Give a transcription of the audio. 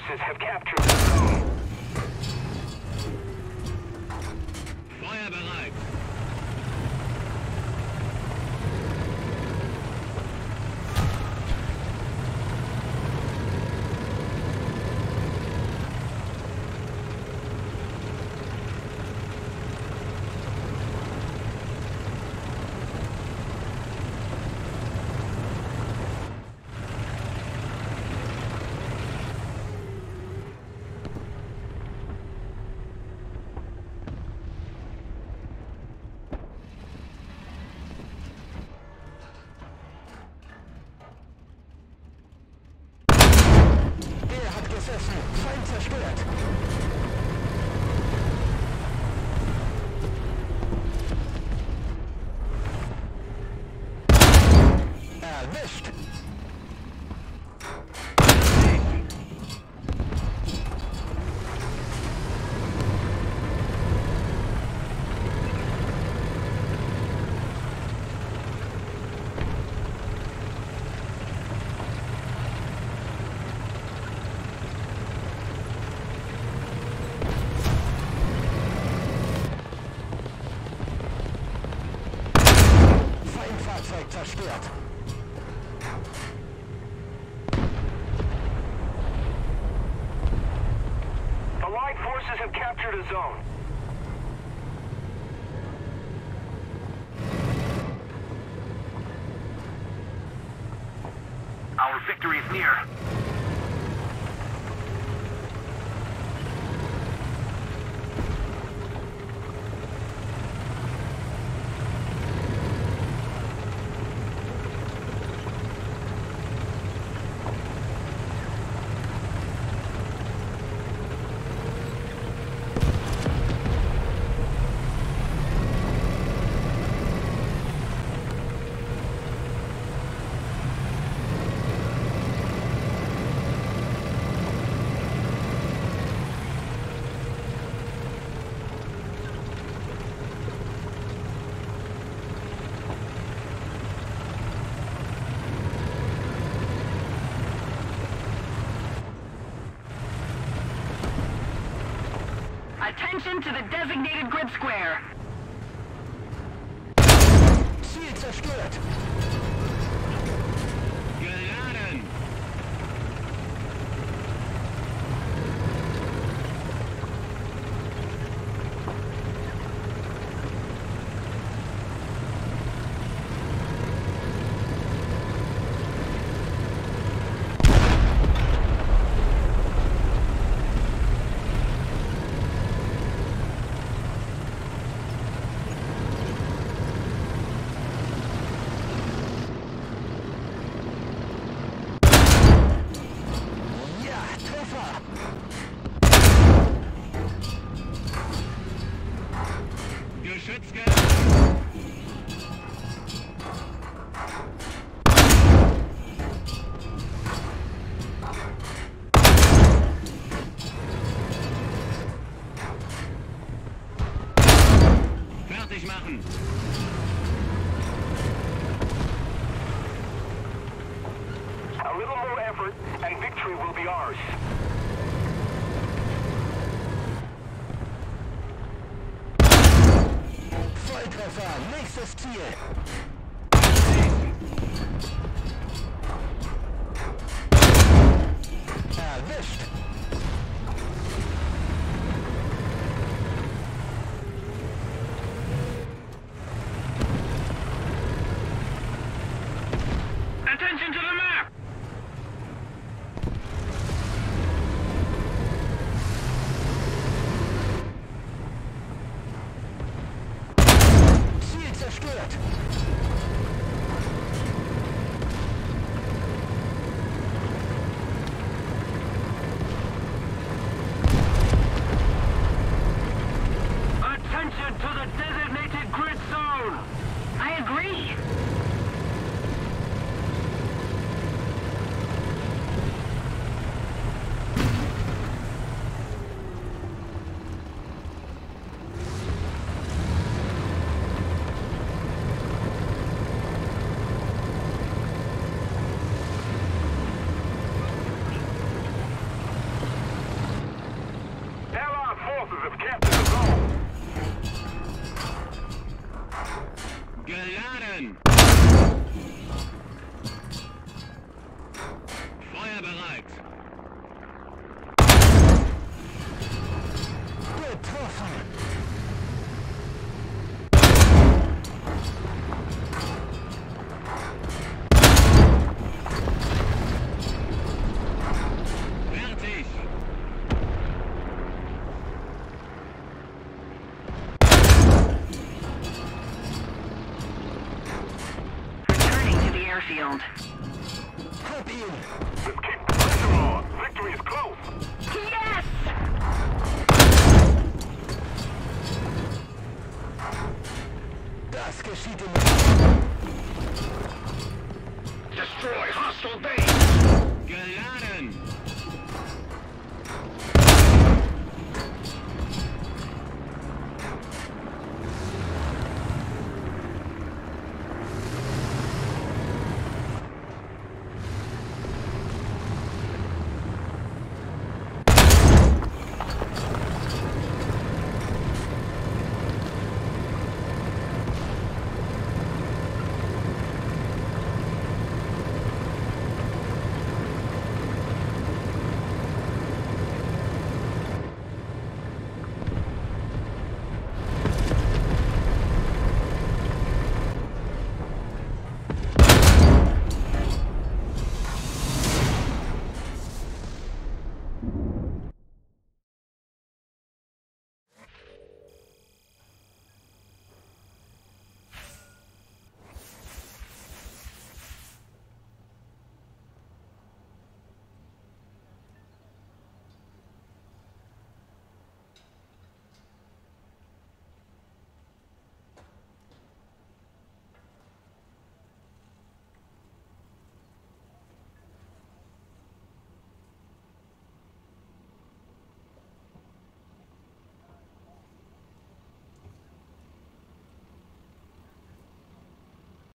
forces have captured the zone. Feuerbereit. Feind zerstört. Erwischt. Zerstört. Allied forces have captured a zone. Our victory is near. Attention to the designated grid square. Ziel zerstört. Geladen. Fertig machen! A little more effort and victory will be ours. Volltreffer, nächstes Ziel! Erwischt! Attention to the map! Ziel zerstört! Attention to the designated grid zone! I agree! Geladen! Feuer bereit! Getroffen! Field. Let's keep the pressure on. Victory is close. Yes! Das geschieht in... Destroy hostile base! Geladen!